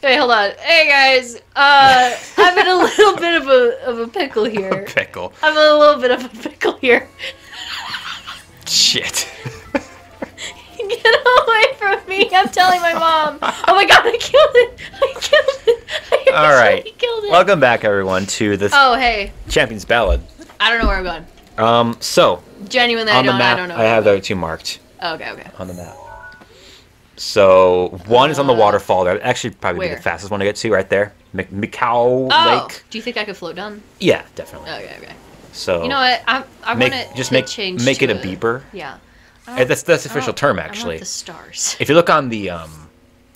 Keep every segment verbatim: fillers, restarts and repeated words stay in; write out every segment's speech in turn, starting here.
Hey, hold on. Hey guys, uh, I'm in a little bit of a of a pickle here. A pickle. I'm in a little bit of a pickle here. Shit. Get away from me! I'm telling my mom. Oh my god, I killed it! I killed it! I All right. Killed it. Welcome back, everyone, to this. Oh hey. Champion's Ballad. I don't know where I'm going. Um. So. Genuinely, I don't. Map, I don't know. I have the other two marked. Oh, okay. Okay. On the map. So one is on the waterfall. That would actually probably where? be the fastest one to get to, right there, Mikau oh, Lake. Do you think I could float down? Yeah, definitely. Okay, okay. So you know what? I I want to just make change make it a, a beeper. Yeah. That's that's the official term, actually. I want the stars. If you look on the um,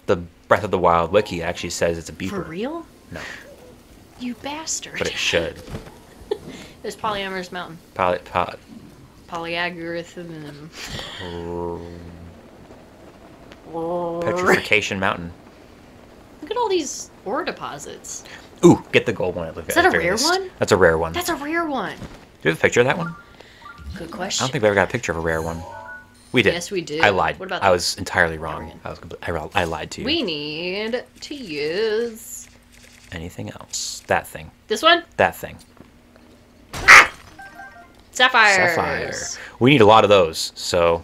the Breath of the Wild wiki, it actually says it's a beeper. For real? No. You bastard. But it should. There's polyamorous mountain. Poly pot. Polyagorithm. Petrification Mountain. Look at all these ore deposits. Ooh, get the gold one. At Is that at a rare least. one? That's a rare one. That's a rare one. Do you have a picture of that one? Good question. I don't think we ever got a picture of a rare one. We did. Yes, we did. I lied. What about I that? was entirely wrong. I was I, I lied to you. We need to use... Anything else? That thing. This one? That thing. Ah! Sapphires. Sapphire. We need a lot of those, so...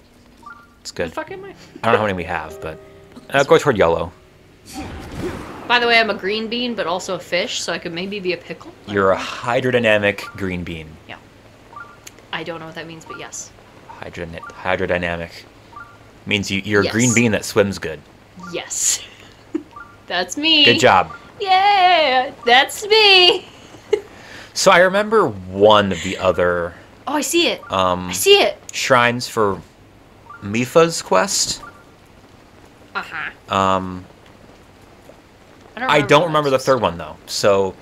It's good. Fuck am I? I don't know how many we have, but uh, go toward yellow. By the way, I'm a green bean, but also a fish, so I could maybe be a pickle. You're a hydrodynamic green bean. Yeah. I don't know what that means, but yes. Hydro hydrodynamic means you, you're yes. a green bean that swims good. Yes. That's me. Good job. Yeah, that's me. So I remember one of the other. Oh, I see it. Um, I see it. Shrines for. Mipha's quest. Uh huh. Um, I don't remember, I don't remember the third one though, so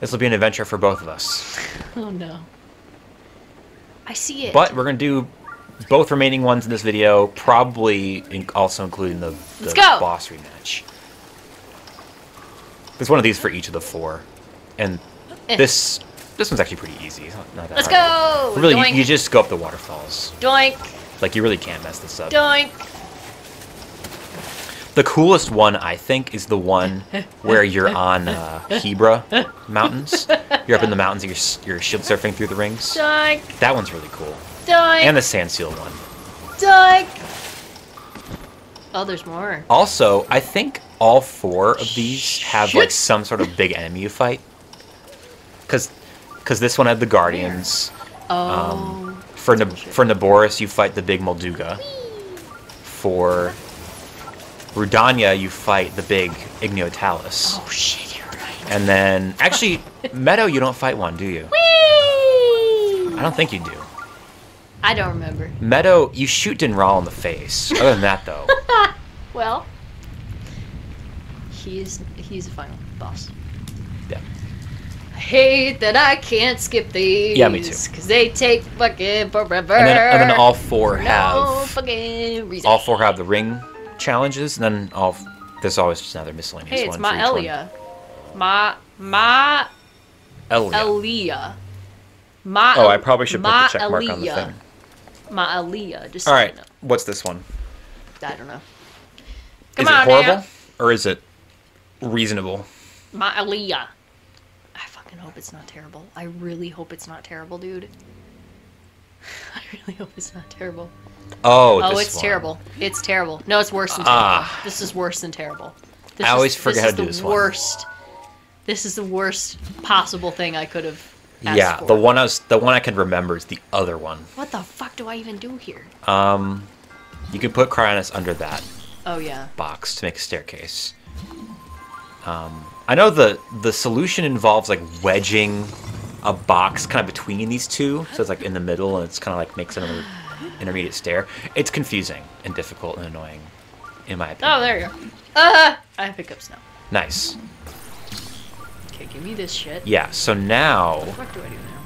this will be an adventure for both of us. Oh no. I see it. But we're gonna do both remaining ones in this video, probably in also including the, the boss rematch. There's one of these for each of the four, and eh. this this one's actually pretty easy. It's not, not that Let's hard. go. Really, you, you just go up the waterfalls. Doink. Like, you really can't mess this up. Doink! The coolest one, I think, is the one where you're on uh, Hebra Mountains. You're up in the mountains and you're, you're shield surfing through the rings. Doink! That one's really cool. Doink! And the sand seal one. Doink! Oh, there's more. Also, I think all four of these have, Shit. like, some sort of big enemy you fight. Because this one had the Guardians. Where? Oh... Um, For, Na for Naboris, you fight the big Molduga. For Rudania, you fight the big Igneo Talus. Oh shit, you're right. And then, actually, Meadow, you don't fight one, do you? Whee! I don't think you do. I don't remember. Meadow, you shoot Dinraal in the face. Other than that, though. Well, he's he's the final boss. Yeah. I hate that I can't skip these. Yeah, me too. Because they take fucking forever. And then, and then all four have no fucking reason. All four have the ring challenges, and then all there's always just another miscellaneous one. Hey, it's my Elia, my my Elia, my. Oh, I probably should put the check mark on the thing. My Elia. Just all right. So you know. What's this one? I don't know. Come is on, it horrible now. Or is it reasonable? My Elia. I hope it's not terrible. I really hope it's not terrible, dude. I really hope it's not terrible. Oh, oh, this it's one. terrible. It's terrible. No, it's worse than uh, terrible. This is worse than terrible. This I always is, forget this how to do this worst, one. This is the worst possible thing I could have. Asked yeah, for. the one I was, the one I can remember is the other one. What the fuck do I even do here? Um, you can put Cryonis under that. Oh yeah. Box to make a staircase. Um. I know the the solution involves like wedging a box kind of between these two, so it's like in the middle, and it's kind of like makes another intermediate stair. It's confusing and difficult and annoying, in my opinion. Oh, there you go. Uh, I have hiccups now. Nice. Okay, give me this shit. Yeah. So now. What the fuck do I do now?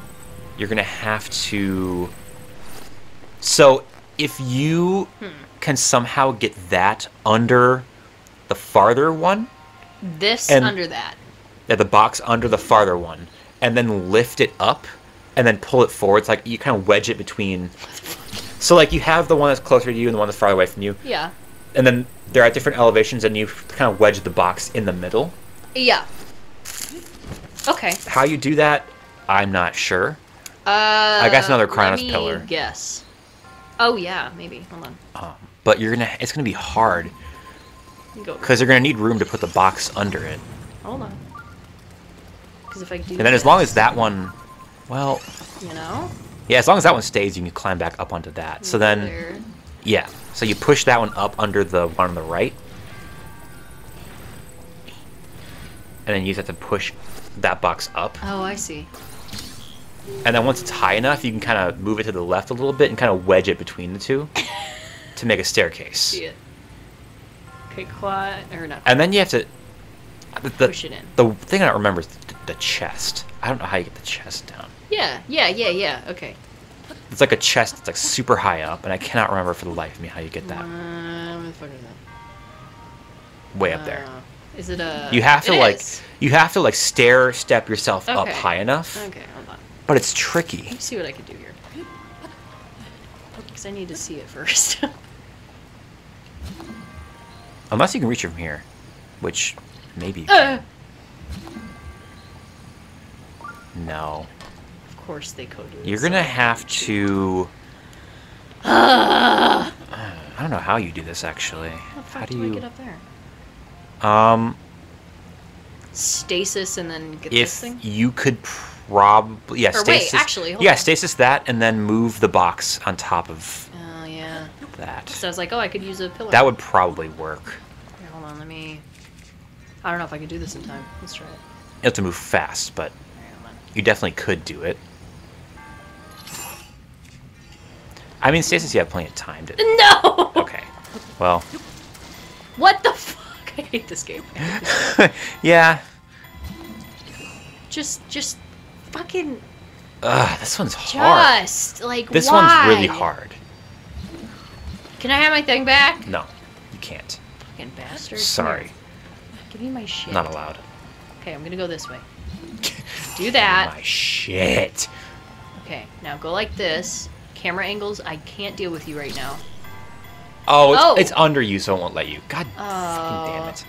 You're gonna have to. So if you hmm. can somehow get that under the farther one. This and, under that. Yeah, the box under the farther one. And then lift it up and then pull it forward. It's like you kind of wedge it between. So, like, you have the one that's closer to you and the one that's far away from you. Yeah. and then they're at different elevations, and you kind of wedge the box in the middle. Yeah. Okay. How you do that, I'm not sure. Uh, I got another Cryonis pillar. Let me guess. Oh yeah, maybe. Hold on. Um, but you're gonna. It's gonna be hard. Because you're gonna need room to put the box under it. Hold on. Because if I do. And then this, as long as that one, well. You know. Yeah, as long as that one stays, you can climb back up onto that. So then. There. Yeah. So you push that one up under the one on the right. And then you just have to push that box up. Oh, I see. And then once it's high enough, you can kind of move it to the left a little bit and kind of wedge it between the two to make a staircase. See it. Okay, quad, or not. And then you have to... The, push it in. The thing I remember is the, the chest. I don't know how you get the chest down. Yeah, yeah, yeah, yeah, okay. It's like a chest that's like super high up, and I cannot remember for the life of me how you get that. Uh, what the fuck is that? Way up uh, there. Is it a... You have to, it like... Is. You have to, like, stair step yourself okay. up high enough. Okay, hold on. But it's tricky. Let me see what I can do here. Because I need to see it first. Unless you can reach it from here. Which, maybe you can. Uh. No. Of course they coded it. You're going to have to... Uh. I don't know how you do this, actually. How the fuck how do, do you... I get up there? Um... Stasis and then get if this thing? If you could probably... Yeah, or stasis, wait, actually, hold Yeah, on. stasis that and then move the box on top of... Oh, yeah. That. So I was like, oh, I could use a pillar. That would probably work. Okay, hold on, let me... I don't know if I could do this in time. Let's try it. You have to move fast, but right, you definitely could do it. I mean, stasis, you have plenty of time to... No! Okay, well... What the fuck? I hate this game. I hate this game. Yeah. Just, just, fucking. Ugh, this one's hard. Just like this why? one's really hard. Can I have my thing back? No, you can't. Fucking bastard. Sorry. Give me my shit. Not allowed. Okay, I'm gonna go this way. Do that. Give me my shit. Okay, now go like this. Camera angles. I can't deal with you right now. Oh it's, oh, it's under you, so it won't let you. God uh, damn it.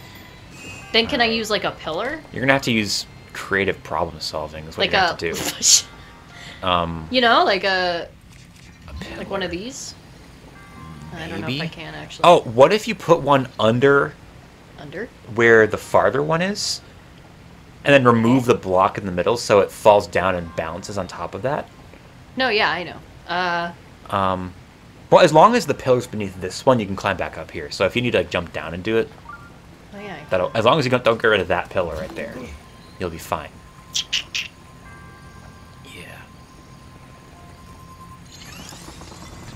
Then can All I right. use, like, a pillar? You're going to have to use creative problem solving is what like you have to do. um, you know, like a... a like one of these? Maybe? I don't know if I can, actually. Oh, what if you put one under... Under? Where the farther one is, and then remove the block in the middle so it falls down and bounces on top of that? No, yeah, I know. Uh... Um... Well, as long as the pillar's beneath this one, you can climb back up here. So if you need to, like, jump down and do it, oh, yeah, that'll, as long as you don't, don't get rid of that pillar right there, you'll be fine. Yeah.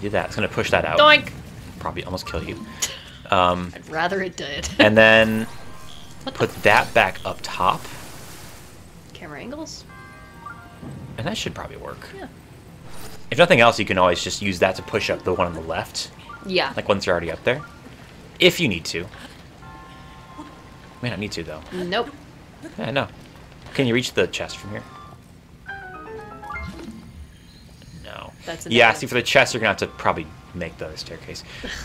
Do that. It's going to push that out. Doink! Probably almost kill you. Um, I'd rather it did. And then put that back up top. Camera angles? And that should probably work. Yeah. If nothing else, you can always just use that to push up the one on the left. Yeah. Like, once you're already up there. If you need to. May not need to, though. Nope. Yeah, no. Can you reach the chest from here? No. That's yeah, see, for the chest, you're going to have to probably make the other staircase.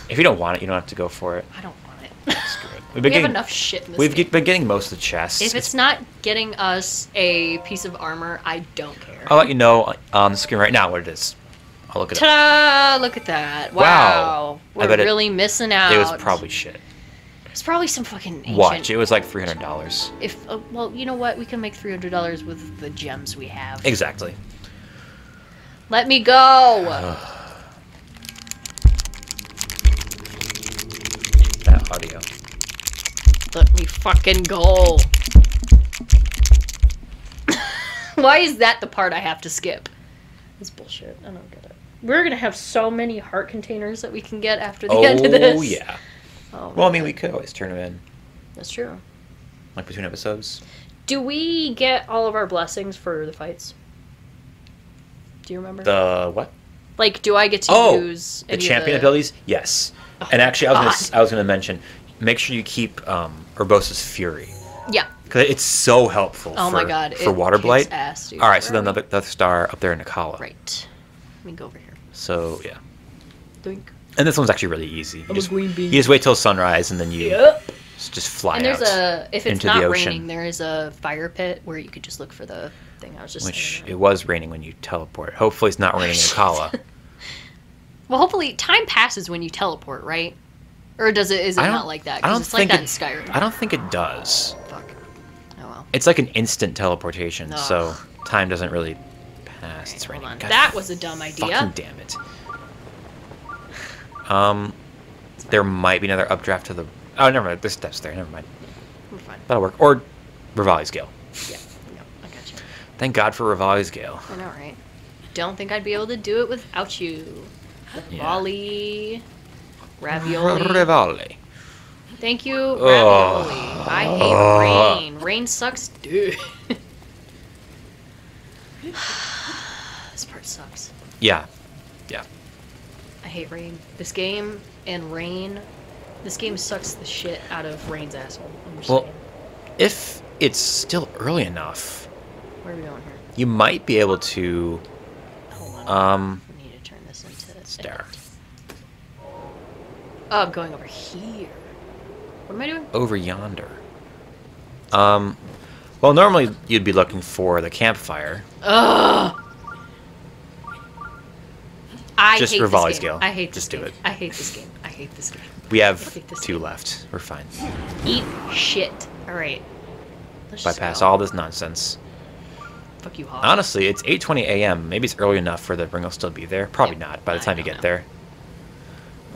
If you don't want it, you don't have to go for it. I don't want it. Screw it. We've been we getting, have enough shit in this We've game. been getting most of the chests. If it's, it's not getting us a piece of armor, I don't care. I'll let you know on the screen right now what it is. I'll look at it Ta-da! Up. Look at that. Wow. wow. We're really it, missing out. It was probably shit. It's probably some fucking ancient... Watch, it was like three hundred dollars. If uh, Well, you know what? We can make three hundred dollars with the gems we have. Exactly. Let me go! That audio. Let me fucking go. Why is that the part I have to skip? It's bullshit. I don't get it. We're going to have so many heart containers that we can get after the oh, end of this. Oh, yeah. Oh, well, I mean, God. we could always turn them in. That's true. Like between episodes. Do we get all of our blessings for the fights? Do you remember? The what? Like, do I get to oh, use any the champion of the... abilities? Yes. Oh, and actually, I was gonna, I was going to mention, make sure you keep um, Urbosa's Fury. Yeah. Because it's so helpful oh for, my God. for it water blight. Ass, dude. All right, Where so then another star up there in Akkala. Right. Let me go over here. So, yeah. Doink. And this one's actually really easy. You, I'm just, a green bean. You just wait till sunrise and then you yep. just fly and there's out a, if it's into not the ocean. Raining, there is a fire pit where you could just look for the thing I was just Which it was raining when you teleport. Hopefully it's not raining in Akkala. Well, hopefully time passes when you teleport, right? Or does it? Is it not like that? Because it's like that in Skyrim. I don't think it does. Fuck. Oh well. It's like an instant teleportation, so time doesn't really pass. It's raining. That was a dumb idea. Fucking damn it. Um, there might be another updraft to the. Oh, never mind. There's steps there. Never mind. We're fine. That'll work. Or Revali's Gale. Yeah. No, I got you. Thank God for Revali's Gale. I know, right? Don't think I'd be able to do it without you. Revali. Ravioli. Revali. Thank you, Ravioli. Oh. I hate rain. Rain sucks, dude. This part sucks. Yeah. Yeah. I hate rain. This game and rain. This game sucks the shit out of rain's asshole. I'm just well, saying. If it's still early enough. Where are we going here? You might be able to. Um. We need to turn this into. Star. Oh, I'm going over here. What am I doing? Over yonder. Um, well, normally you'd be looking for the campfire. Ugh! I Just hate Revali's Gale. I hate Just this do game. It. I hate this game. I hate this game. We have two game. left. We're fine. Eat shit. Alright. Bypass all this nonsense. Fuck you, Hawk. Honestly, it's eight twenty a m Maybe it's early enough for the ring will still be there. Probably yep. not by the time you get know. there.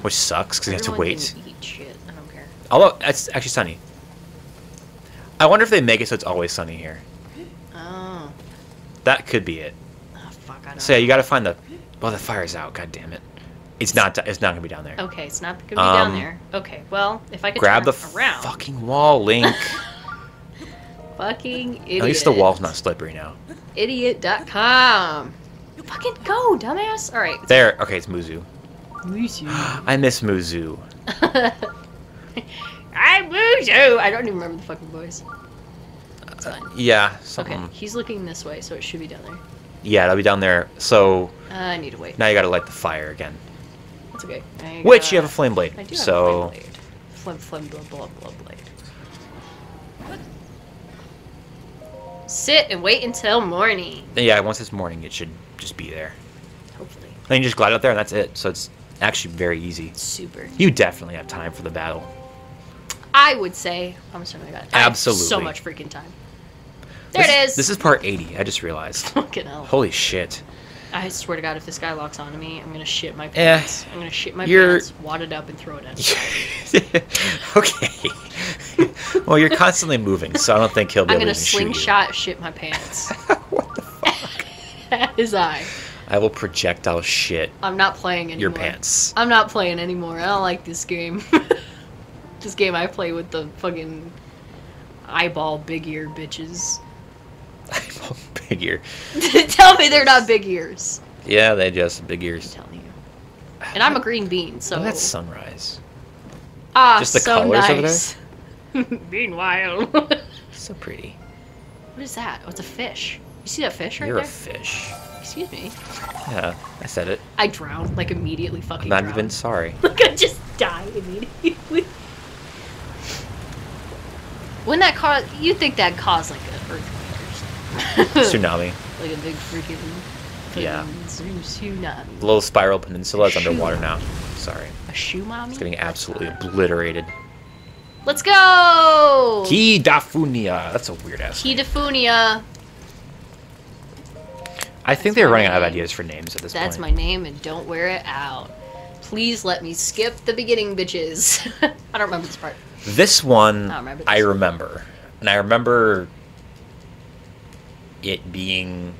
Which sucks because you have to wait. Eat shit. I don't care. Although it's actually sunny. I wonder if they make it so it's always sunny here. Oh. That could be it. Oh, fuck, I don't so yeah, you got to find the. Well, the fire's out. God damn it. It's not. It's not gonna be down there. Okay, it's not gonna be um, down there. Okay. Well, if I could grab turn the around. fucking wall, Link. Fucking idiot. At least the wall's not slippery now. Idiot dot com. You fucking go, dumbass. All right. There. Okay, it's Muzu. Muzu. I miss Muzu. I'm Muzu. I don't even remember the fucking voice. That's fine. Uh, yeah. Something. Okay. He's looking this way, so it should be down there. Yeah, it'll be down there. So uh, I need to wait. Now you gotta light the fire again. That's okay. I Which gotta... you have a flame blade. I do have so... a flame blade. Flame, flame, blah, blah, blah, blade. Sit and wait until morning. Yeah, once it's morning, it should just be there. Hopefully. Then you just glide out there, and that's it. So it's actually very easy. Super. You definitely have time for the battle. I would say. I'm sorry, I got it. Absolutely. I have so much freaking time. There this, it is. This is part eighty. I just realized. Fucking hell. Holy shit. I swear to God, if this guy locks onto me, I'm gonna shit my pants. Eh, I'm gonna shit my you're... pants, wad it up, and throw it at him. Okay. Well, you're constantly moving, so I don't think he'll be I'm able to shoot you. I'm gonna slingshot shit my pants. What the fuck? That is I. I will projectile shit. I'm not playing anymore. Your pants. I'm not playing anymore. I don't like this game. This game I play with the fucking eyeball big ear bitches. Eyeball big ear. Tell me they're not big ears. Yeah, they just big ears. I'm telling you. And I'm a green bean, so. Oh, that's sunrise. Ah, just the so colors nice. Over there. Meanwhile. So pretty. What is that? Oh, it's a fish. You see that fish right You're there? You're a fish. Excuse me. Yeah, I said it. I drowned, like immediately. Fucking. I'm not drowned. Even sorry. Like I just died immediately. When that cause, you think that caused like an earthquake? Tsunami. Like a big freaking, freaking yeah. tsunami. The little spiral peninsula is underwater now. Sorry. A shumami? It's getting absolutely obliterated. Let's go! Kidafunia. That's a weird ass name. Kidafunia. I That's think they're running name. out of ideas for names at this That's point. That's my name and don't wear it out. Please let me skip the beginning, bitches. I don't remember this part. This one, I remember. This I remember. One. And I remember... it being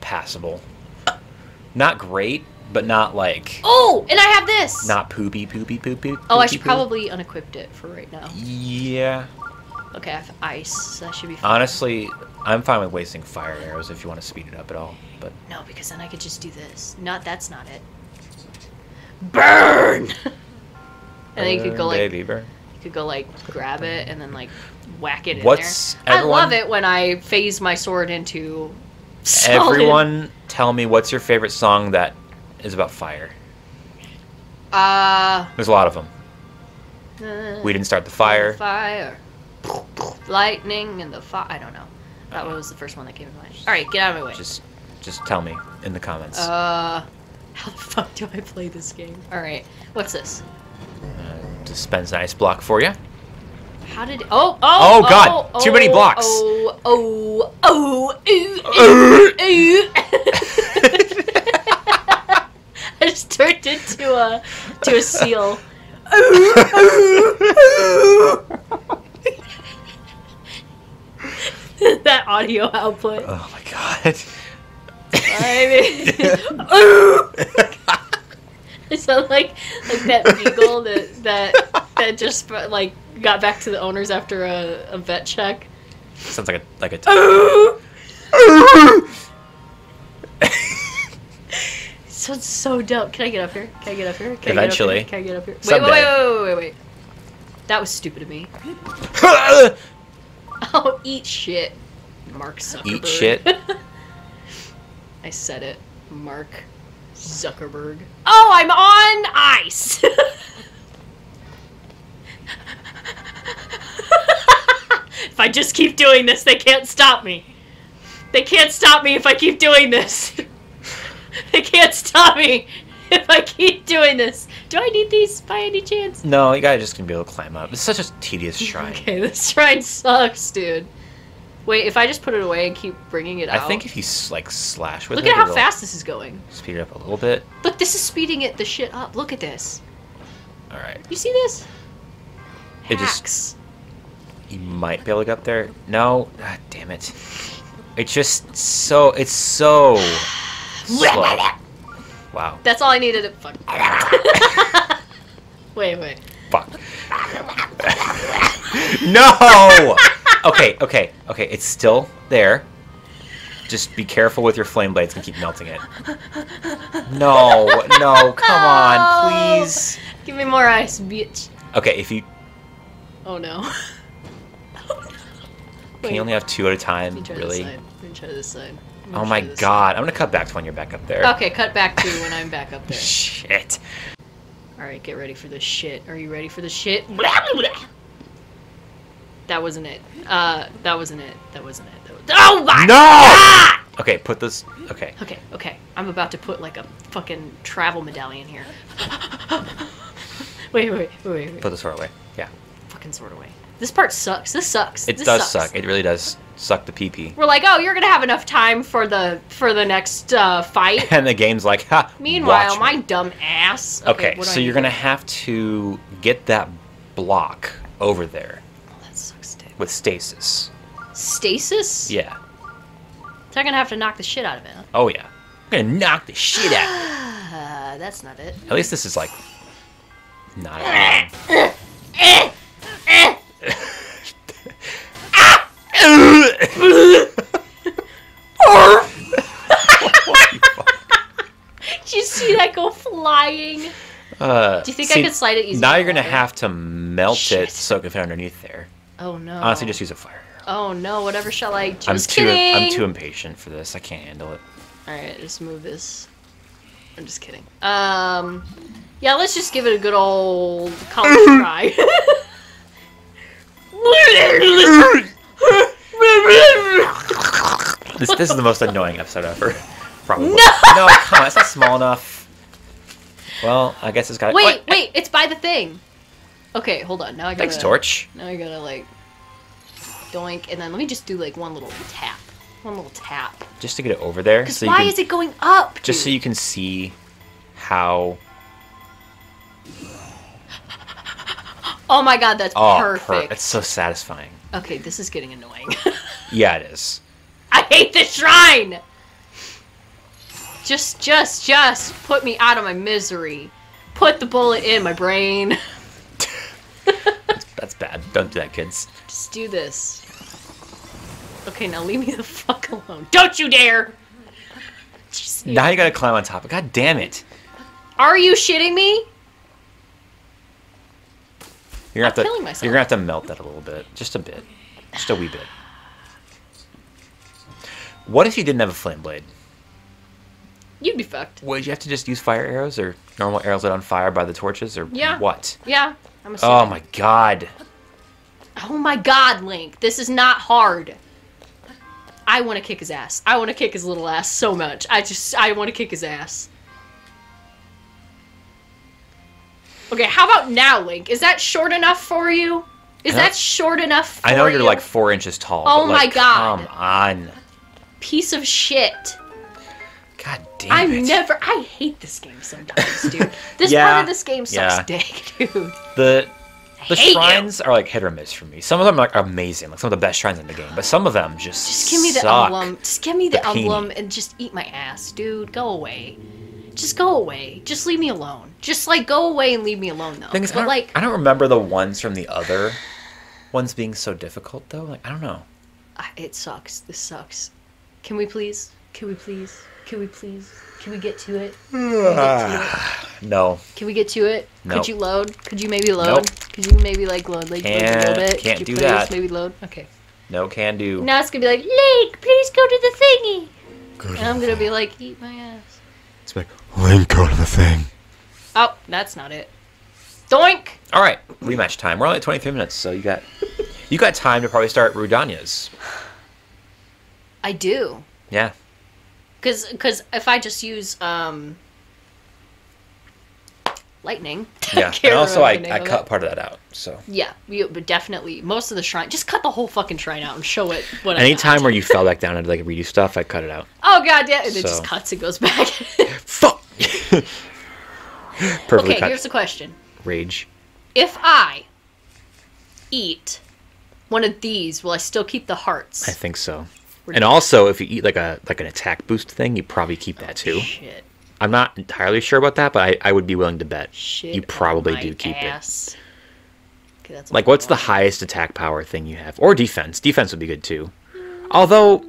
passable. Not great, but not like... Oh, and I have this! Not poopy, poopy, poopy, poopy. Oh, I should poop. probably unequip it for right now. Yeah. Okay, I have ice, so that should be fine. Honestly, I'm fine with wasting fire arrows if you want to speed it up at all. But no, because then I could just do this. Not, that's not it. Burn! And then you could go like... Baby, burn. Could go like grab it and then like whack it in what's there. Everyone, I love it when I phase my sword into solid. Everyone tell me what's your favorite song that is about fire. Uh, There's a lot of them. Uh, we didn't start the fire. Fire. Lightning and the fire. I don't know. That one was the first one that came to mind. All right, get out of my way. Just, just tell me in the comments. Uh, how the fuck do I play this game? All right, what's this? Uh, dispense an ice block for you. How did? Oh, oh, oh, god! Oh, Too many blocks. Oh, oh, oh, oh, oh. I just turned into a to a seal. That audio output. Oh my god. I mean, it sounded like like that beagle that that that just like got back to the owners after a, a vet check. Sounds like a like a. It sounds so dumb. Can I get up here? Can I get up here? Can Eventually. I get up here? Can I get up here? Wait, someday. wait, wait, wait, wait, wait. That was stupid of me. Oh, eat shit, Mark Zuckerberg. Eat shit. I said it, Mark Zuckerberg. Oh, I'm on ice. If I just keep doing this, they can't stop me. They can't stop me if I keep doing this. They can't stop me if I keep doing this. Do I need these by any chance? No, you gotta just gonna be able to climb up. It's such a tedious shrine. Okay, this shrine sucks, dude. Wait, if I just put it away and keep bringing it I out... I think if you, like, slash with Look it... Look at how fast this is going. Speed it up a little bit. Look, this is speeding it the shit up. Look at this. Alright. You see this? Hacks. It just... You might be able to get up there. No? Ah, damn it. It's just so... It's so... slow. Wow. That's all I needed. At fuck. wait, wait. Fuck. No! Okay, okay, okay. It's still there. Just be careful with your flame blades. Gonna keep melting it. No, no. Come on, please. Give me more ice, bitch. Okay, if you... Oh, no. Oh, no. Can wait. You only have two at a time, Let me try really? This side. Let me try this side. Oh my god, I'm gonna cut back to when you're back up there. Okay, cut back to when I'm back up there. Shit. Alright, get ready for this shit. Are you ready for this shit? That wasn't it. Uh, that wasn't it. That wasn't it. That was... Oh my no! god! No! Okay, put this... Okay. Okay, okay. I'm about to put like a fucking travel medallion here. wait, wait, wait, wait, wait. Put the sword away. Yeah. Fucking sword away. This part sucks. This sucks. It this does sucks. suck. It really does suck the pee-pee. We're like, oh, you're gonna have enough time for the for the next uh, fight. And the game's like, ha. Meanwhile, my me. dumb ass. Okay, okay so you're gonna have to get that block over there. Oh, that sucks. Dude. With stasis. Stasis? Yeah. So I'm gonna have to knock the shit out of it. Huh? Oh yeah, I'm gonna knock the shit out. Of it. Uh, that's not it. At least this is like not. a Did you see that go flying? Uh, Do you think see, I could slide it easier? Now you're going to have to melt Shit. it so it can fit underneath there. Oh, no. Honestly, just use a fire arrow. Oh, no. Whatever shall I... Just I'm too, kidding. I'm too impatient for this. I can't handle it. All right. Just move this. I'm just kidding. Um, yeah, let's just give it a good old college try. This, this is the most annoying episode ever. Probably. No! No, come on, it's not small enough. Well, I guess it's got... Wait, oh, wait, I... it's by the thing. Okay, hold on. Now I gotta... Thanks, Torch. Now I gotta, like, doink, and then let me just do, like, one little tap. One little tap. Just to get it over there. So why you can, is it going up, dude? Just so you can see how... Oh, my God, that's oh, perfect. Per it's so satisfying. Okay, this is getting annoying. Yeah, it is. I hate this shrine! Just, just, just put me out of my misery. Put the bullet in my brain. that's, that's bad. Don't do that, kids. Just do this. Okay, now leave me the fuck alone. Don't you dare! Just now you gotta climb on top. God damn it. Are you shitting me? You're gonna I'm have to, killing myself. You're gonna have to melt that a little bit. Just a bit. Just a wee bit. What if you didn't have a flame blade? you'd be fucked. Would you have to just use fire arrows or normal arrows lit on fire by the torches or yeah. what? Yeah. I'm assuming. Oh my god. Oh my god, Link. This is not hard. I want to kick his ass. I want to kick his little ass so much. I just, I want to kick his ass. Okay, how about now, Link? Is that short enough for you? Is that short enough for you? I know you're like four inches tall. Oh my god. Come on. Piece of shit. God damn it. I'm never, I hate this game sometimes, dude. This part of this game sucks dick, dude. The the shrines are like hit or miss for me. Some of them are amazing, like some of the best shrines in the game, but some of them just Just give me the emblem. Just give me the emblem and just eat my ass, dude. Go away. Just go away. Just leave me alone. Just like go away and leave me alone though. Things but I like I don't remember the ones from the other ones being so difficult though. Like I don't know. It sucks. This sucks. Can we please? Can we please? Can we please? Can we get to it? Can we get to it? No. Can we get to it? Nope. Could you load? Could you maybe load? Nope. Could you maybe like load like can, load a little bit? Can't Could you do please that. Maybe load. Okay. No can do. Now it's gonna be like Link, please go to the thingy. Go and I'm gonna thing. be like eat my ass. It's like Link, go to the thing. Oh, that's not it. Doink! All right, rematch time. We're only at twenty-three minutes, so you got you got time to probably start Rudania's. I do. Yeah. Cause, cause if I just use um, lightning. Yeah, and also I, I cut part of that out. So. Yeah, we but definitely most of the shrine. Just cut the whole fucking shrine out and show it. What Any I time where you fell back down and like redo stuff, I cut it out. Oh god damn! And so. It just cuts and goes back. Fuck. Perfectly okay, cut. Here's the question. Rage. If I eat one of these, will I still keep the hearts? I think so. Ridiculous. And also, if you eat like a like an attack boost thing, you probably keep that too. Oh, shit. I'm not entirely sure about that, but I, I would be willing to bet shit you probably do keep ass. it. Okay, that's like, what's the highest attack power thing you have, or defense? Defense would be good too. Although,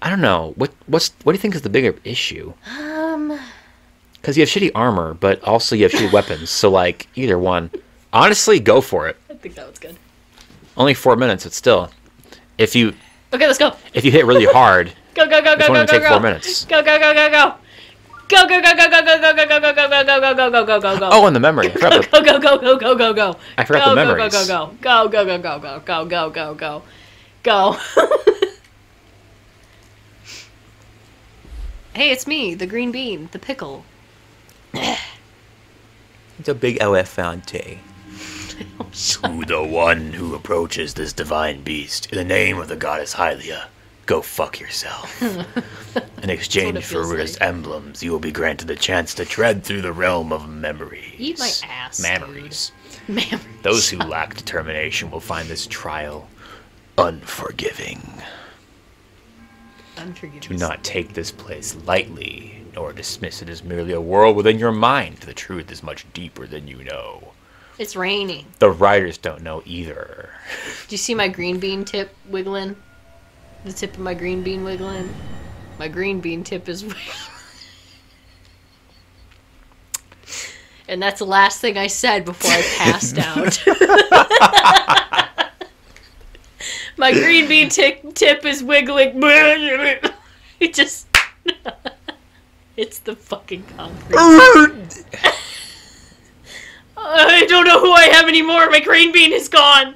I don't know what what's what do you think is the bigger issue? Um. Because you have shitty armor, but also you have shitty weapons. So, like, either one. Honestly, go for it. I think that was good. Only four minutes, but still. If you... Okay, let's go. If you hit really hard... Go, go, go, go, go, go, go, go. four minutes. Go, go, go, go, go. Go, go, go, go, go, go, go, go, go, go, go, go, go, go, go, go, go, go, go. Oh, and the memory. Go, go, go, go, go, go, go. I forgot the memories. Go, go, go, go, go, go, go, go, go, go, go, go. Hey, it's me, the green bean, the pickle. It's a big elefante. To the one who approaches this divine beast in the name of the goddess Hylia, go fuck yourself. In exchange for Ruta's like. emblems, you will be granted the chance to tread through the realm of memories. Eat my ass. Memories. Memories. Those who lack determination will find this trial unforgiving. Unforgiving. Do not take this place lightly. Nor dismiss it as merely a world within your mind. The truth is much deeper than you know. It's raining. The writers don't know either. Do you see my green bean tip wiggling? The tip of my green bean wiggling? My green bean tip is wiggling. And that's the last thing I said before I passed out. My green bean tip tip is wiggling. It just... It's the fucking concrete. I don't know who I have anymore. My green bean is gone.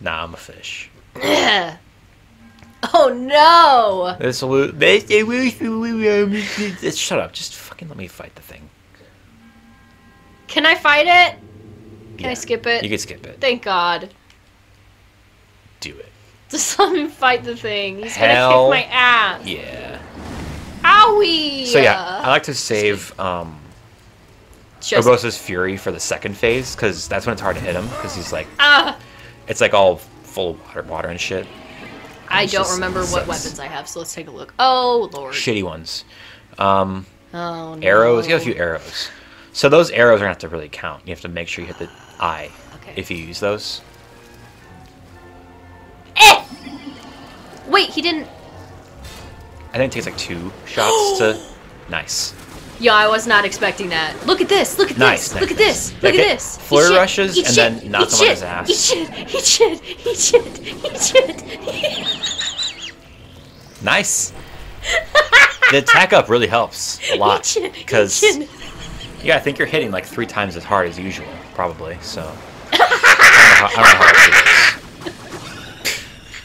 Nah, I'm a fish. Oh no! This will. Shut up. Just fucking let me fight the thing. Can I fight it? Can yeah. I skip it? You can skip it. Thank God. Do it. Just let me fight the thing. He's Hell gonna kick my ass. Yeah. Owie! So yeah, I like to save um, Urbosa's Fury for the second phase, because that's when it's hard to hit him, because he's like, uh, it's like all full of water, water and shit. And I don't remember what weapons I have, so let's take a look. Oh, Lord. Shitty ones. Um, oh, no. Arrows. You have a few arrows. So those arrows are going to have to really count. You have to make sure you hit the eye okay. if you use those. Eh! Wait, he didn't... I think it takes like two shots to... Nice. Yo, I was not expecting that. Look at this! Look at nice, this! Nice, look at nice. this! Look okay. at this! Flurry eat rushes eat and shit, then knocks him shit, on his ass. Eat shit! Eat shit! Eat shit! Eat shit! Nice! The attack up really helps a lot because you gotta think you're hitting like three times as hard as usual, probably. So I don't know how I don't know how hard it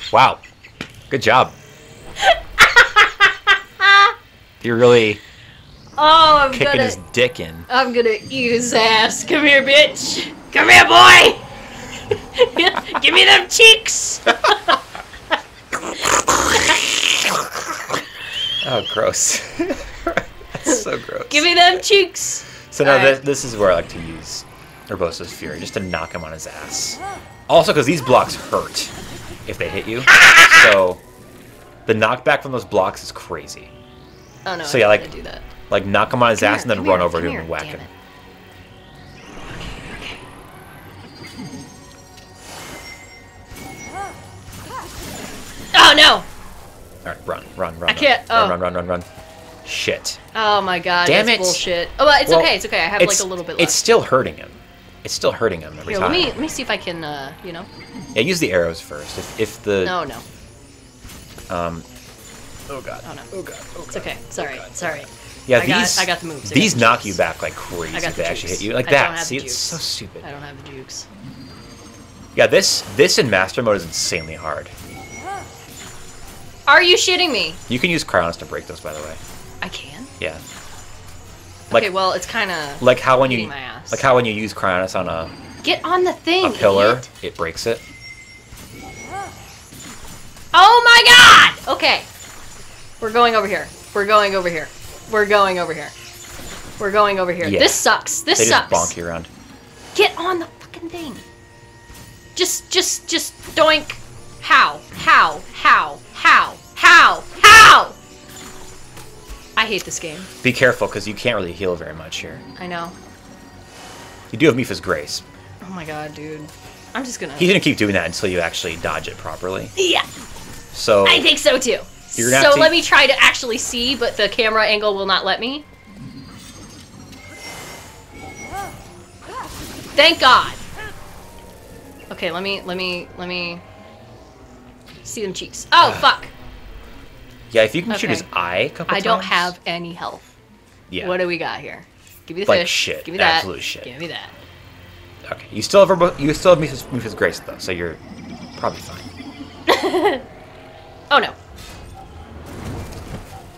is. Wow, good job. You're really oh, I'm kicking gonna, his dick in. I'm gonna eat his ass. Come here, bitch. Come here, boy. Give me them cheeks. Oh, gross. That's so gross. Give me them cheeks. So now this, right. this is where I like to use Urbosa's Fury, just to knock him on his ass. Also, because these blocks hurt if they hit you. So the knockback from those blocks is crazy. Oh, no, so yeah, like, do that. like knock him on his come ass here, and then run here, over to him here, and whack him. It. Oh, no! All right, run, run, run. I can't. Run, oh. run, run, run, run, run. Shit. Oh my god. Damn that's it. Bullshit. Oh, well, it's well, okay. It's okay. I have like a little bit left. It's still hurting him. It's still hurting him every Here, time. Let me let me see if I can, uh, you know. Yeah, use the arrows first. If if the. No, no. Um. Oh god. Oh no. Oh god. Oh god. It's okay. Sorry. Oh Sorry. Yeah, I these. Got, I got the moves. I these the knock you back like crazy. I got the they jukes. Actually hit you like I that. Don't have see, the jukes. It's so stupid. I don't have the jukes. Yeah, this this in master mode is insanely hard. Are you shitting me? You can use Cryonis to break those, by the way. I can? Yeah. Like, okay, well, it's kind of like how when you my ass. like how when you use Cryonis on a get on the thing a pillar, idiot. It breaks it. Oh my god! Okay, we're going over here. We're going over here. We're going over here. We're going over here. Yeah. This sucks. This they sucks. They just bonk you around. Get on the fucking thing. Just, just, just doink. How? How? How? How? How? How? I hate this game. Be careful, because you can't really heal very much here. I know. You do have Mipha's Grace. Oh my god, dude. I'm just gonna... He's gonna keep doing that until you actually dodge it properly. Yeah. So... I think so, too. You're gonna so to... let me try to actually see, but the camera angle will not let me. Thank god. Okay, let me... Let me... Let me... See them cheeks. Oh, uh, fuck. Yeah, if you can okay. shoot his eye a couple I times. I don't have any health. Yeah. What do we got here? Give me the like fish. Shit. Give me that. Absolute shit. Give me that. Okay. You still have you still have Mipha's, Mipha's Grace though, so you're probably fine. Oh no.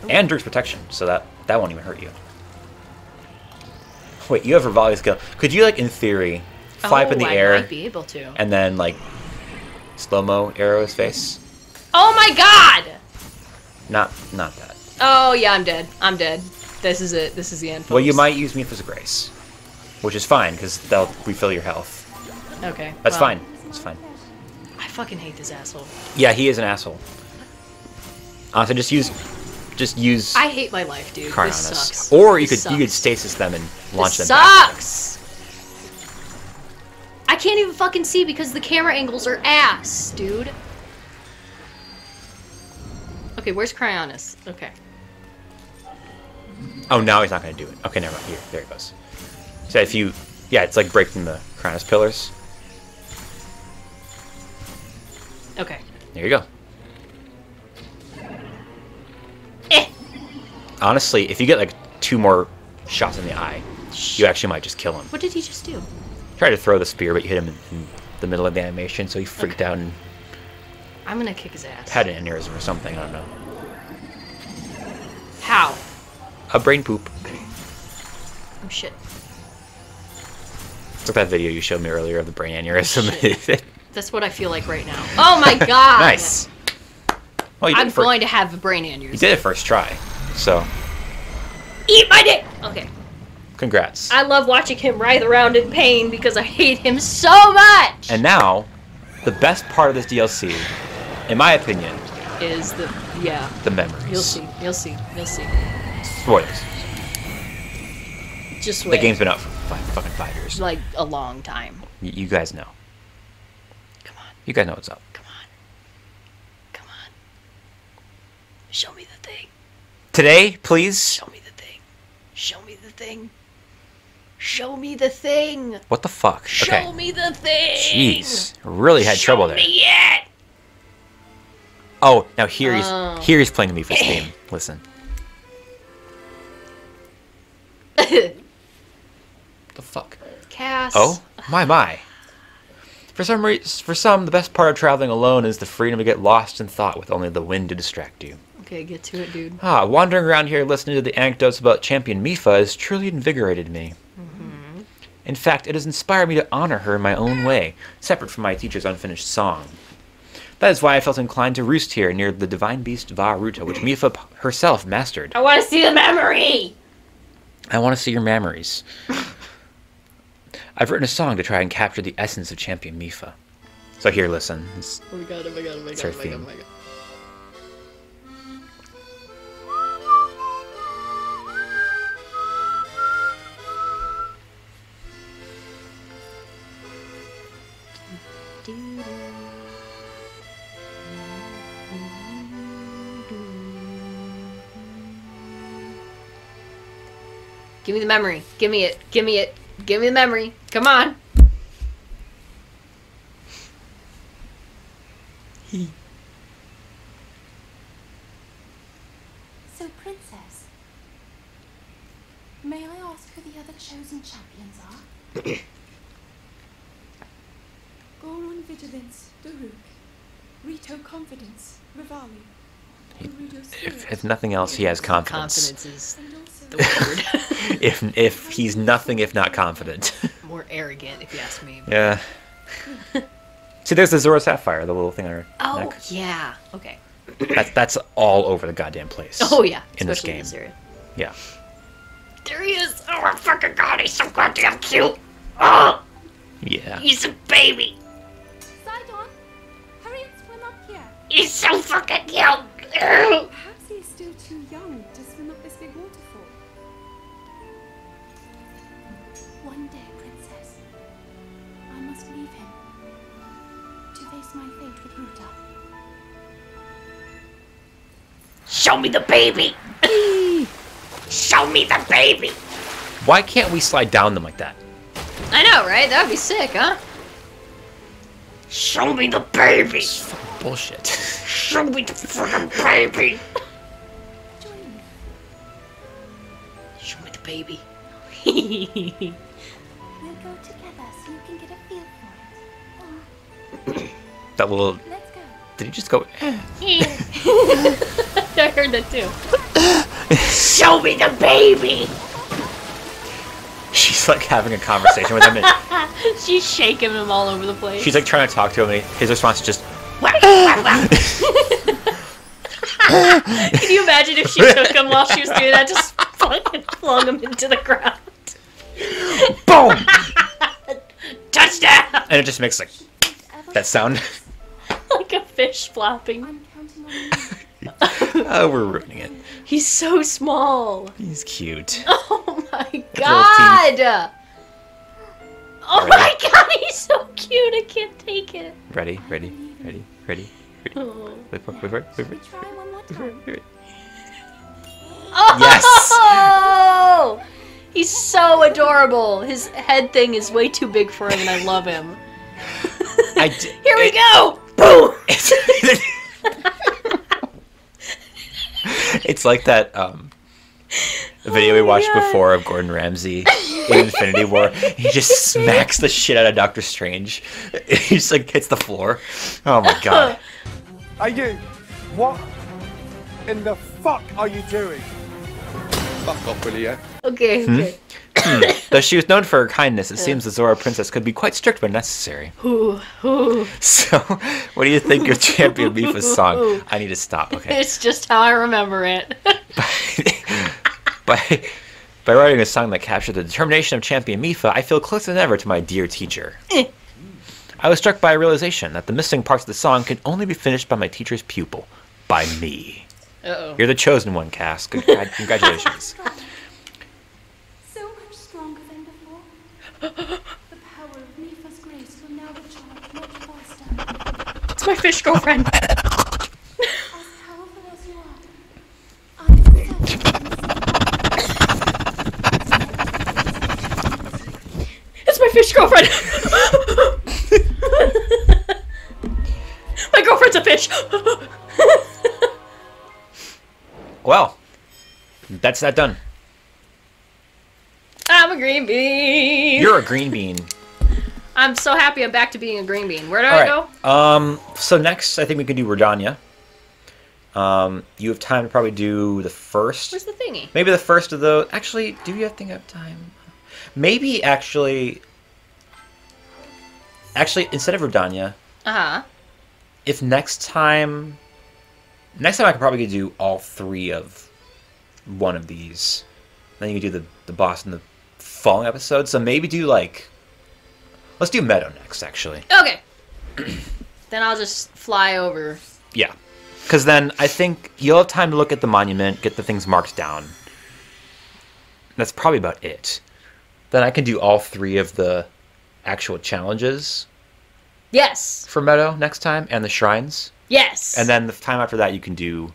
And Daruk's protection, so that that won't even hurt you. Wait, you have Revali's Gale. Could you like in theory fly oh, up in the I air? I might be able to. And then like. Slow-mo arrow his face. Oh my god! Not not that. Oh yeah, I'm dead. I'm dead. This is it. This is the end. Folks. Well, you might use Mipha's Grace, which is fine because they'll refill your health. Okay. That's well, fine. That's fine. I fucking hate this asshole. Yeah, he is an asshole. Honestly, just use, just use. I hate my life, dude. Cryonis. This sucks. Or you this could sucks. you could stasis them and launch this them. Sucks. Back. I can't even fucking see because the camera angles are ass, dude. Okay, where's Cryonis? Okay. Oh, now he's not gonna do it. Okay, never mind. Here, there he goes. So if you, yeah, it's like breaking the Cryonis pillars. Okay. There you go. Eh. Honestly, if you get like two more shots in the eye, Shh. you actually might just kill him. What did he just do? Tried to throw the spear, but you hit him in, in the middle of the animation, so he freaked okay. out and... I'm gonna kick his ass. Had an aneurysm or something, I don't know. How? A brain poop. Oh, shit. Look at that video you showed me earlier of the brain aneurysm. Oh, that's what I feel like right now. Oh my god! Nice! Well, you did I'm for... going to have a brain aneurysm. You did it first try, so... Eat my dick! Okay. Congrats. I love watching him writhe around in pain because I hate him so much! And now, the best part of this D L C, in my opinion... Is the... yeah. The memories. You'll see. You'll see. You'll see. Spoilers. Just wait. The game's been out for five, fucking five years. Like, a long time. Y you guys know. Come on. You guys know what's up. Come on. Come on. Show me the thing. Today, please? Show me the thing. Show me the thing. Show me the thing. What the fuck? Show okay. me the thing. Jeez, really had Show trouble there. Me it. Oh, now here he's oh. here he's playing the Mipha's theme. Listen. The fuck? Kass. Oh, my, my. For some reason, for some, the best part of traveling alone is the freedom to get lost in thought with only the wind to distract you. Okay, get to it, dude. Ah, wandering around here listening to the anecdotes about Champion Mipha has truly invigorated me. Mm-hmm. In fact, it has inspired me to honor her in my own way, separate from my teacher's unfinished song. That is why I felt inclined to roost here near the divine beast Vah Ruta, which Mipha herself mastered. I want to see the memory! I want to see your memories. I've written a song to try and capture the essence of Champion Mipha. So here, listen. It's, oh my god, oh my god, oh my god, oh my god, oh my god. Give me the memory. Give me it. Give me it. Give me the memory. Come on. So, Princess, may I ask who the other chosen champions are? Goron Vigilance, Daruk, Rito Confidence, Revali. He, if, if nothing else, he has confidence. Confidence is the word. if if he's nothing if not confident. More arrogant, if you ask me. But... Yeah. See, there's the Zora Sapphire, the little thing on her oh, neck. Oh yeah. Okay. That's that's all over the goddamn place. Oh yeah. In Especially this game. In this yeah. There he is. Oh my fucking god, he's so goddamn cute. Oh. Yeah. He's a baby. Sidon, hurry and swim up here. He's so fucking young. Perhaps he's still too young to swim up this big waterfall. One day, Princess, I must leave him to face my fate with Ruta. Show me the baby! Show me the baby! Why can't we slide down them like that? I know, right? That would be sick, huh? Show me the baby! It's fucking bullshit. Show me the fucking baby! Show me the baby. We'll go together so you can get a feel for it. That little... Let's go. Did he just go... I heard that too. Show me the baby! She's like having a conversation with him. And she's shaking him all over the place. She's like trying to talk to him, and his response is just. Can you imagine if she took him while she was doing that? Just fucking flung him into the ground. Boom! Touchdown! And it just makes like that sound. Like a fish flopping. Oh, we're ruining it. He's so small. He's cute. Oh my god! Oh my god, he's so cute. I can't take it. Ready, ready, ready, ready, ready. Oh. Wait for it, wait for it, wait for it. Try one more time. Oh! Yes! He's so adorable. His head thing is way too big for him, and I love him. I d Here we it, go! Boom! It's like that um, video oh we watched God. before of Gordon Ramsay in Infinity War. He just smacks the shit out of Doctor Strange. He just like hits the floor. Oh my God. Are you... What in the fuck are you doing? Fuck off, will you? Okay, hmm? okay. Though she was known for her kindness, it seems the Zora Princess could be quite strict when necessary. Ooh, ooh. So, what do you think of Champion Mipha's song? I need to stop, okay. It's just how I remember it. by, by, by writing a song that captured the determination of Champion Mipha, I feel closer than ever to my dear teacher. Eh. I was struck by a realization that the missing parts of the song could only be finished by my teacher's pupil. By me. Uh-oh. You're the chosen one, Kass. Congratulations. The power of Mipha's Grace will now recharge much faster. It's my fish girlfriend. As powerful as you are, I am It's my fish girlfriend. My girlfriend's a fish. Well, that's that done. I'm a green bean. You're a green bean. I'm so happy I'm back to being a green bean. Where do All I right. go? Um, so next, I think we could do Rudania. Um, you have time to probably do the first. Where's the thingy? Maybe the first of those. Actually, do you have thing up time? Maybe actually. Actually, instead of Rudania. Uh huh. If next time, next time I could probably do all three of one of these. Then you can do the the boss in the following episode. So maybe do like. Let's do Medoh next, actually. Okay. Then I'll just fly over. Yeah. Because then I think you'll have time to look at the monument, get the things marked down. That's probably about it. Then I can do all three of the actual challenges. Yes. For Medoh next time, and the shrines. Yes. And then the time after that, you can do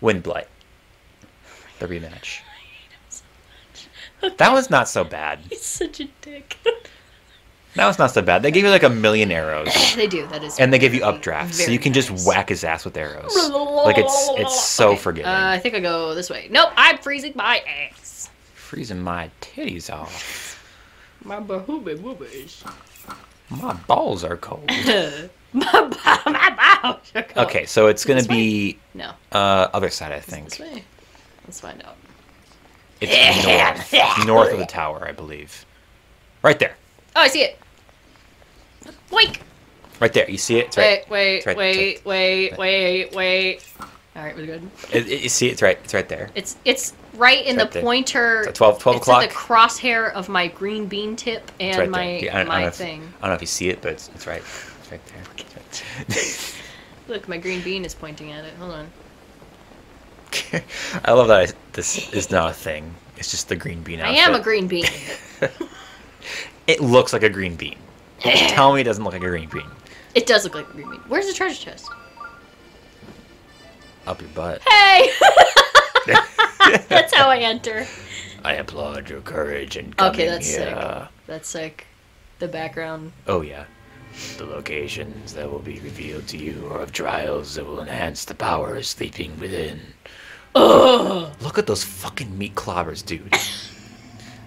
Wind Blight. The rematch. I hate him so much. Okay. That was not so bad. He's such a dick. That was not so bad. They give you like a million arrows. They do. That is. And they give you updrafts, so you can nice. just whack his ass with arrows. Like it's it's so okay. forgiving. Uh, I think I go this way. Nope, I'm freezing my ass. Freezing my titties off. My bahooby woobies. My balls are cold. my, ba my balls are cold. Okay, so it's gonna this be no uh, other side. I think. This way. Let's find out. It's north, north of the tower, I believe. Right there. Oh, I see it. Boink! Right there, you see it? It's right. Wait, wait, right. wait, right. wait, wait, wait. All right, we're good. It, it, you see, it's right. It's right there. It's it's right it's in right the there. pointer. It's twelve, twelve o'clock. It's at the crosshair of my green bean tip and right my yeah, I don't, my I don't thing. If, I don't know if you see it, but it's, it's right. It's right there. It's right. Look, my green bean is pointing at it. Hold on. I love that I, this is not a thing. It's just the green bean. Outfit. I am a green bean. It looks like a green bean. Tell me it doesn't look like a green bean. It does look like a green bean. Where's the treasure chest? Up your butt. Hey! That's how I enter. I applaud your courage and coming Okay, that's here. sick. That's sick. The background. Oh, yeah. The locations that will be revealed to you are of trials that will enhance the power sleeping within. Ugh. Look at those fucking meat clobbers, dude.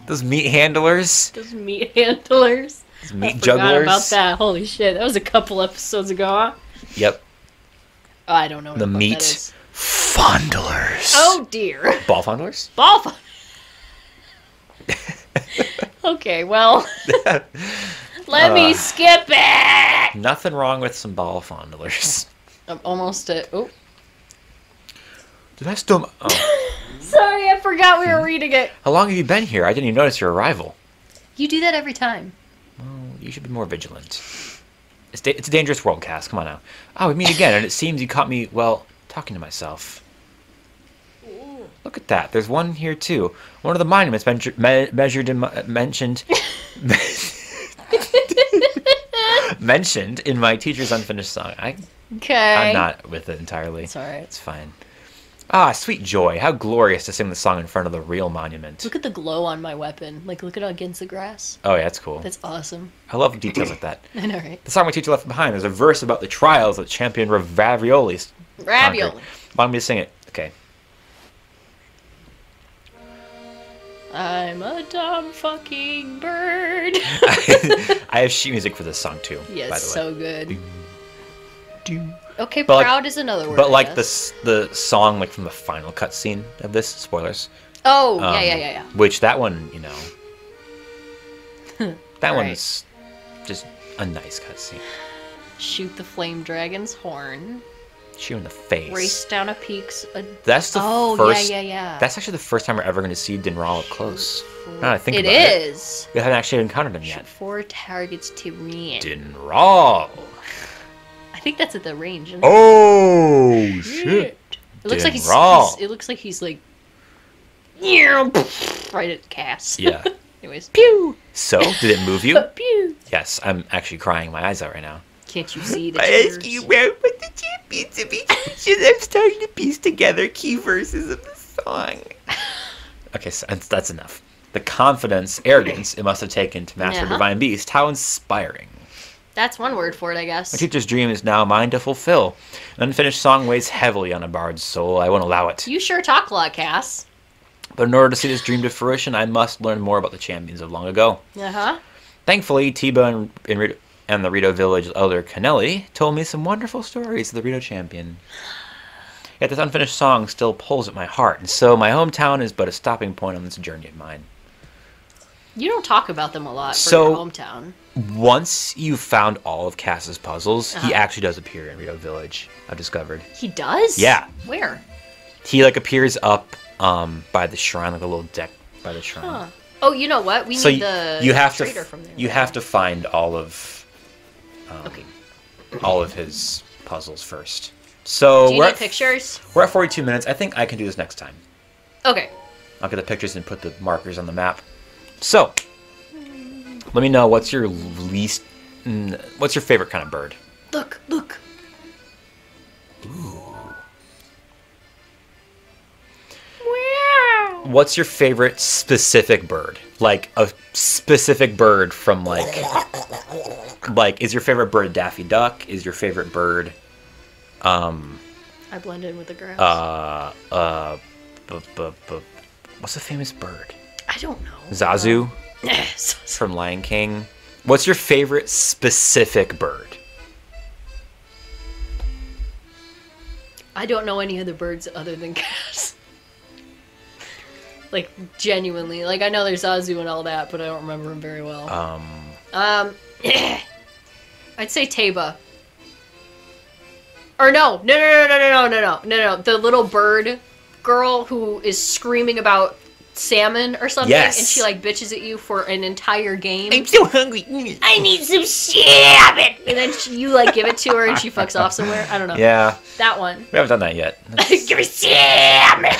Those meat handlers. Those meat handlers. Those meat I jugglers. About that. Holy shit! That was a couple episodes ago. Huh? Yep. Oh, I don't know. What the meat that is. Fondlers. Oh dear. Ball fondlers. Ball. Fond okay. Well. Let uh, me skip it. Nothing wrong with some ball fondlers. I'm almost at. Oh. Did I still? Oh. Sorry, I forgot we were reading it. How long have you been here? I didn't even notice your arrival. You do that every time. Well, you should be more vigilant. It's, da it's a dangerous world, Cass. Come on now. Oh, we meet again, and it seems you caught me, well, talking to myself. Look at that. There's one here, too. One of the monuments me measured in my, mentioned... mentioned in my teacher's unfinished song. I, okay. I'm not with it entirely. It's all right. It's fine. Ah, sweet joy. How glorious to sing the song in front of the real monument. Look at the glow on my weapon. Like, look at it against the grass. Oh, yeah, that's cool. That's awesome. I love details like that. I know, right? The song my teacher left behind. There's a verse about the trials that Champion Ravioli's Ravioli. Conquered. Want me to sing it? Okay. I'm a dumb fucking bird. I have sheet music for this song, too, yes, by the way. So good. Do, do. Okay, but proud like, is another word. But I like guess. the the song, like from the final cutscene of this, spoilers. Oh um, yeah, yeah, yeah, yeah. Which that one, you know, that one's right. just a nice cutscene. Shoot the flame dragon's horn. Shoot in the face. Race down a peak's. A... That's the oh, first. yeah, yeah, yeah. That's actually the first time we're ever going to see Dinraal up close. Now that I think it about is. It is. We haven't actually encountered him Shoot yet. Four targets to me. Dinraal. I think that's at the range. Isn't oh it? shit! It looks Dinraal. like he's, he's. It looks like he's like. Right at Cass. Yeah. Anyways. Pew. So, did it move you? Pew. Yes, I'm actually crying my eyes out right now. Can't you see that? I ask you where with the champions of each mission. I'm starting to piece together key verses of the song. Okay, so that's enough. The confidence, arrogance it must have taken to master yeah. divine beast. How inspiring. That's one word for it, I guess. My teacher's dream is now mine to fulfill. An unfinished song weighs heavily on a bard's soul. I won't allow it. You sure talk a lot, Cass. But in order to see this dream to fruition, I must learn more about the champions of long ago. Uh-huh. Thankfully, Teba and, and, Rito, and the Rito Village elder Kaneli told me some wonderful stories of the Rito champion. Yet this unfinished song still pulls at my heart, and so my hometown is but a stopping point on this journey of mine. You don't talk about them a lot for so, your hometown. Once you've found all of Cass's puzzles, uh-huh. he actually does appear in Rito Village, I've discovered. He does? Yeah. Where? He, like, appears up um, by the shrine, like a little deck by the shrine. Huh. Oh, you know what? We so need the you have trader to from there. You have to find all of um, okay. all of his puzzles first. So do you we're need at, pictures? We're at forty-two minutes. I think I can do this next time. Okay. I'll get the pictures and put the markers on the map. So, let me know what's your least, what's your favorite kind of bird? Look, look. Ooh. Wow. What's your favorite specific bird? Like a specific bird from like, like is your favorite bird a Daffy Duck? Is your favorite bird, um. I blend in with the grass. Uh, uh, b b b what's a famous bird? I don't know. Zazu from Lion King. What's your favorite specific bird? I don't know any other birds other than Kass. Like, genuinely. Like, I know there's Zazu and all that, but I don't remember him very well. Um. Um. I'd say Teba. Or no. No, no, no, no, no, no, no, no, no. The little bird girl who is screaming about salmon or something, yes. And she like bitches at you for an entire game. I'm so hungry. I need some salmon. And then she, you like give it to her, and she fucks off somewhere. I don't know. Yeah, that one. We haven't done that yet. Give me salmon.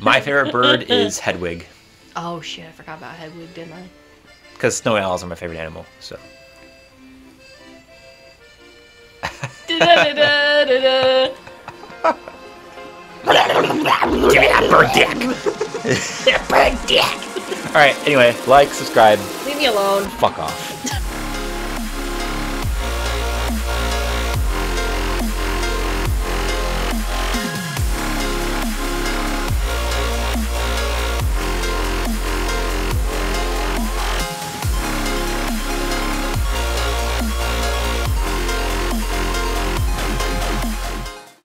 My favorite bird is Hedwig. Oh shit! I forgot about Hedwig, didn't I? Because snowy owls are my favorite animal. So. Da, da, da, da, da. Give me that bird dick. That bird dick. Alright, anyway, like, subscribe. Leave me alone. Fuck off.